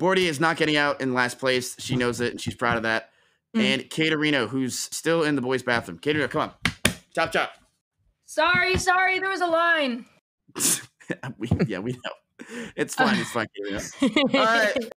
Bordy is not getting out in last place. She knows it, and she's proud of that. And Katerino, who's still in the boys' bathroom. Katerino, come on. Chop, chop. Sorry, there was a line. Yeah, we know. It's fine. It's fine, Katerino. All right.